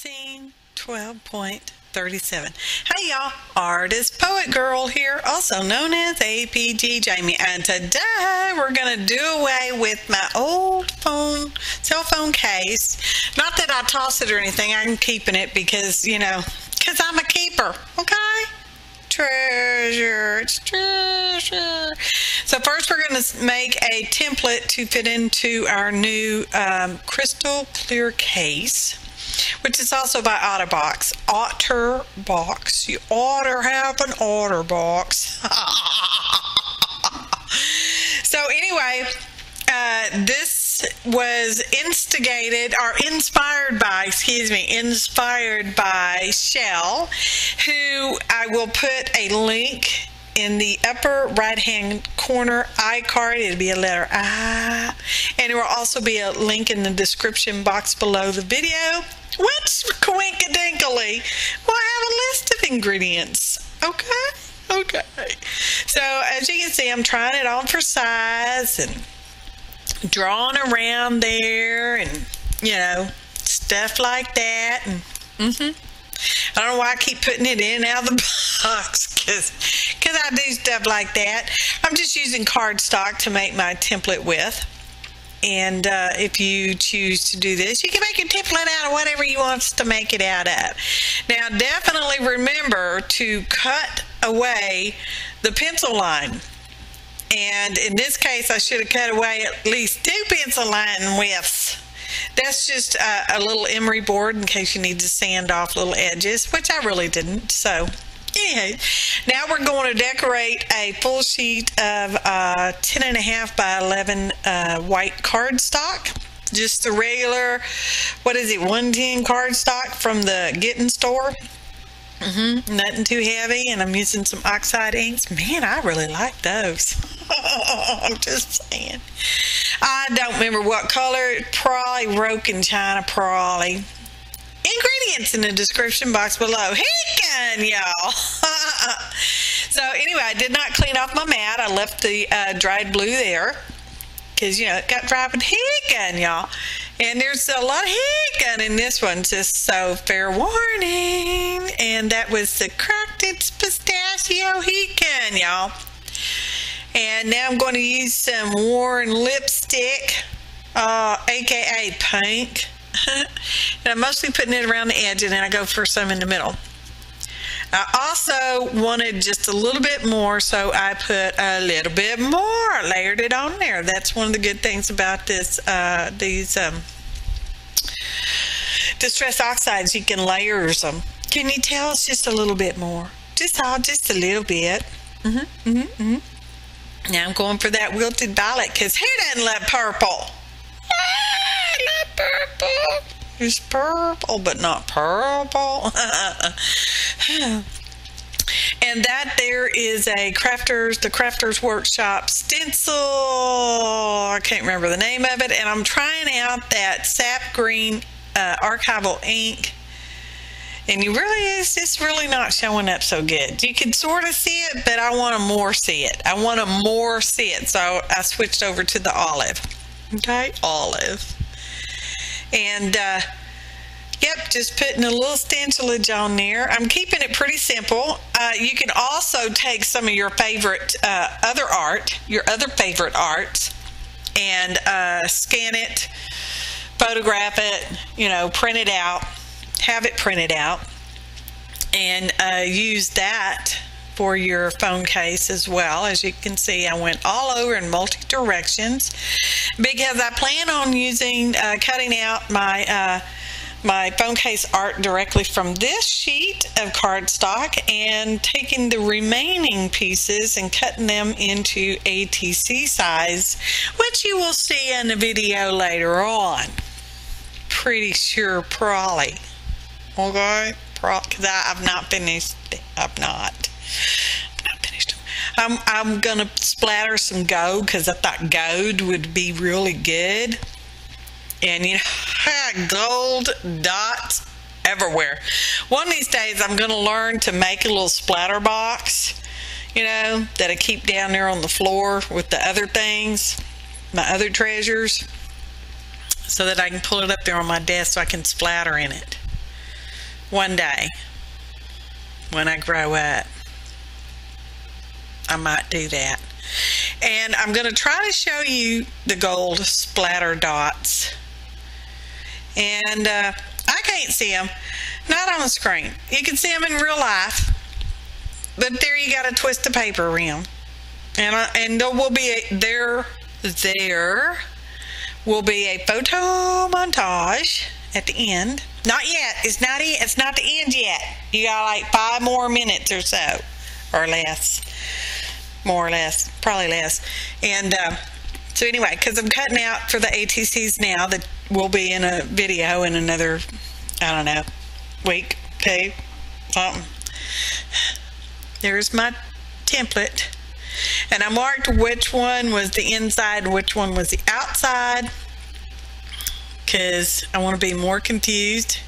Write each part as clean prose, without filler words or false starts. scene 12.37. Hey y'all, Artist Poet Girl here, also known as APG Jamie, and today we're going to do away with my old cell phone case. Not that I toss it or anything, I'm keeping it because, you know, because I'm a keeper, okay? Treasure, it's treasure. So first we're going to make a template to fit into our new crystal clear case, which is also by OtterBox. OtterBox. You ought to have an OtterBox. So anyway, this was inspired by Shell, who I will put a link in the upper right hand corner iCard. It'll be a letter I, and it will also be a link in the description box below the video, which coincidincally will have a list of ingredients. Okay, so as you can see, I'm trying it on for size and drawing around there and, you know, stuff like that. And I don't know why I keep putting it in and out of the box, because I do stuff like that. I'm just using cardstock to make my template with. And if you choose to do this, you can make your template out of whatever you want to make it out of. Now, definitely remember to cut away the pencil line. And in this case, I should have cut away at least 2 pencil line widths. That's just a little emery board in case you need to sand off little edges, which I really didn't. So, anyhow, now we're going to decorate a full sheet of 10.5 by 11 white cardstock. Just the regular, what is it, 110 cardstock from the Getting store. Nothing too heavy, and I'm using some oxide inks. Man, I really like those. I'm just saying. I don't remember what color. Probably Broken China, probably. Ingredients in the description box below. Hey, y'all. So anyway, I did not clean off my mat. I left the dried blue there, because, you know, it got dry with heat gun, y'all. And there's a lot of heat gun in this one, just so fair warning. And that was the Cracked Pistachio heat gun, y'all. And now I'm going to use some Worn Lipstick, aka pink. And I'm mostly putting it around the edge, and then I go for some in the middle. I also wanted just a little bit more, so I put a little bit more, layered it on there. That's one of the good things about this, these distress oxides. You can layer them. Can you tell it's just a little bit more? Just a little bit. Now I'm going for that Wilted Violet, because who doesn't love purple? Ah, I love purple. It's purple, but not purple. And that there is a Crafters Workshop stencil. I can't remember the name of it. And I'm trying out that sap green archival ink. And you really is, it's really not showing up so good. You can sort of see it, but I want to more see it. I want to more see it. So I switched over to the olive. Okay, olive. And yep, just putting a little stencilage on there. I'm keeping it pretty simple. You can also take some of your favorite other favorite arts and scan it, photograph it, you know, print it out, have it printed out, and use that for your phone case as well. As you can see, I went all over in multi directions because I plan on using cutting out my my phone case art directly from this sheet of cardstock and taking the remaining pieces and cutting them into ATC size, which you will see in the video later on. Pretty sure, probably. Okay, because I've not finished. I'm not finished. I'm gonna splatter some gold, because I thought gold would be really good. And you know, gold dots everywhere. One of these days I'm gonna learn to make a little splatter box, you know, that I keep down there on the floor with the other things, my other treasures, so that I can pull it up there on my desk so I can splatter in it. One day, when I grow up, I might do that. And I'm going to try to show you the gold splatter dots. And I can't see them, not on the screen. You can see them in real life, but there you got to twist the paper around. And there will be a, there will be a photo montage at the end. Not yet. It's not the end yet. You got like 5 more minutes or so, or less. More or less, probably less. And so anyway, because I'm cutting out for the ATCs now that will be in a video in another, I don't know, week, 2, something. There's my template. And I marked which one was the inside, which one was the outside, because I want to be more confused.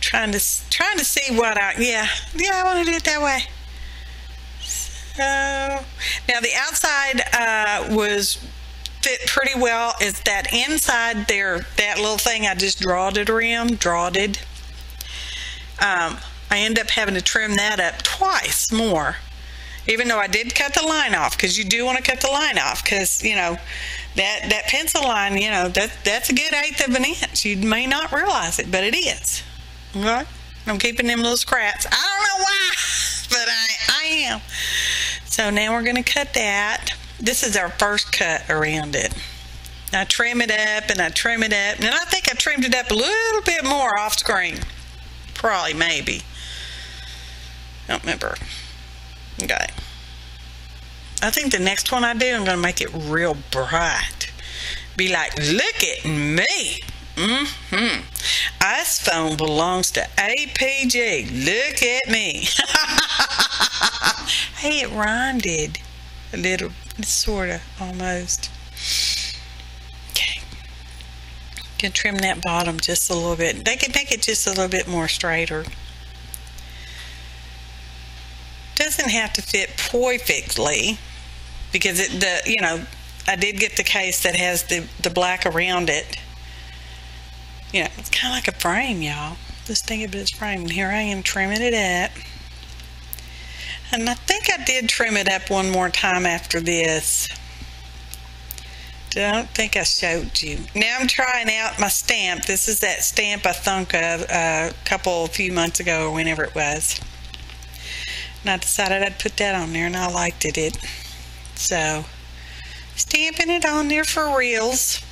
Trying to see what I, yeah, I want to do it that way. So now the outside was fit pretty well. It's that inside there, that little thing I just drawed it around, I end up having to trim that up twice more. Even though I did cut the line off, because you do want to cut the line off, because, you know, that pencil line, you know, that's a good 1/8 of an inch. You may not realize it, but it is. Okay? I'm keeping them little scraps. I don't know why, but I am. So now we're going to cut that. This is our first cut around it. I trim it up, and I trim it up. And I think I trimmed it up a little bit more off screen. Probably, maybe. I don't remember. Okay. I think the next one I do, I'm going to make it real bright. Be like, look at me. Mm-hmm. This phone belongs to APG. Look at me. Hey, it rhymed a little, sort of, almost. Okay. Can trim that bottom just a little bit. They can make it just a little bit more straighter. Doesn't have to fit perfectly, because it, you know, I did get the case that has the black around it. You know, it's kind of like a frame, y'all. Just think of it as frame. And here I am trimming it up. And I think I did trim it up one more time after this. Don't think I showed you. Now I'm trying out my stamp. This is that stamp I thunk of a few months ago, or whenever it was. And I decided I'd put that on there, and I liked it. So, stamping it on there for reals.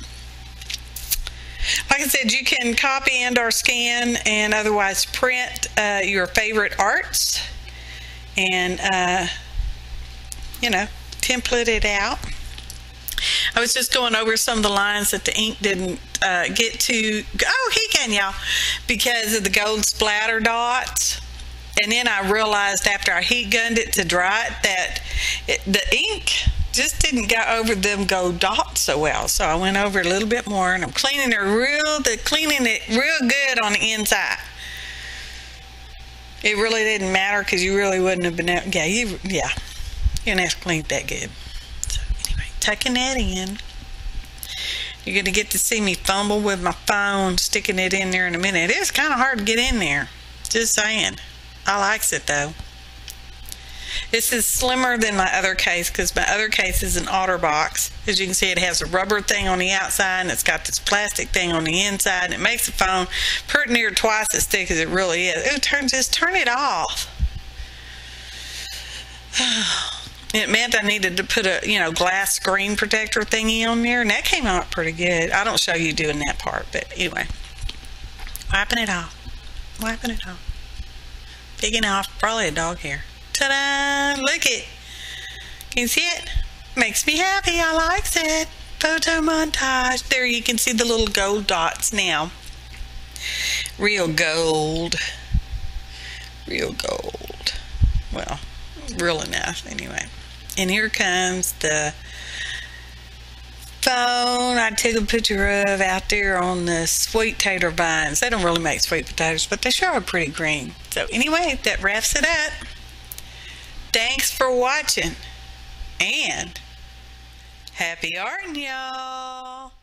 Like I said, you can copy and/or scan, and otherwise print your favorite arts, and you know, template it out. I was just going over some of the lines that the ink didn't get to. Oh, he can, y'all, because of the gold splatter dots. And then I realized after I heat gunned it to dry it that the ink just didn't go over them gold dots so well. So I went over a little bit more, and I'm cleaning it real good on the inside. It really didn't matter, because you really wouldn't have been able, you didn't have to clean it that good. So anyway, tucking that in. You're going to get to see me fumble with my phone, sticking it in there in a minute. It is kind of hard to get in there, just saying. I likes it though. This is slimmer than my other case, because my other case is an OtterBox. As you can see, it has a rubber thing on the outside, and it's got this plastic thing on the inside, and it makes the phone pretty near twice as thick as it really is. Ooh, just turn it off. It meant I needed to put a, you know, glass screen protector thingy on there, and that came out pretty good. I don't show you doing that part, but anyway. Wiping it off. Wiping it off. Picking off probably a dog hair. Ta-da! Look it! Can you see it? Makes me happy. I likes it. Photo montage. There you can see the little gold dots now. Real gold. Real gold. Well, real enough anyway. And here comes the phone I took a picture of out there on the sweet tater vines. They don't really make sweet potatoes, but they sure are pretty green. So anyway, that wraps it up. Thanks for watching, and happy arting, y'all.